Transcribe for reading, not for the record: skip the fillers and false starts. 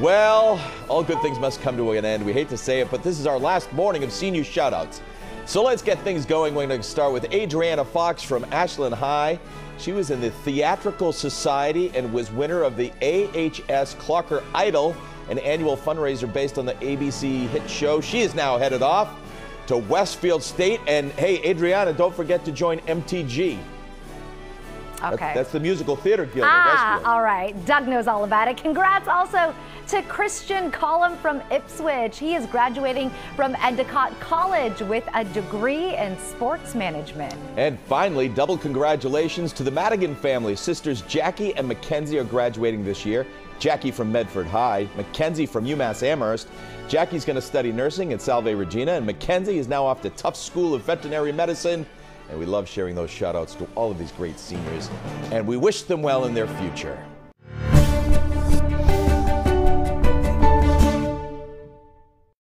Well, all good things must come to an end. We hate to say it, but this is our last morning of senior shoutouts. So let's get things going. We're going to start with Adriana Fox from Ashland High. She was in the Theatrical Society and was winner of the AHS Clocker Idol, an annual fundraiser based on the ABC hit show. She is now headed off to Westfield State. And hey, Adriana, don't forget to join MTG. Okay. That's the musical theater guild. Ah, all right. Doug knows all about it. Congrats also to Christian Collum from Ipswich. He is graduating from Endicott College with a degree in sports management. And finally, double congratulations to the Madigan family. Sisters Jackie and Mackenzie are graduating this year. Jackie from Medford High, Mackenzie from UMass Amherst. Jackie's going to study nursing at Salve Regina, and Mackenzie is now off to Tufts School of Veterinary Medicine. And we love sharing those shout outs to all of these great seniors, and we wish them well in their future.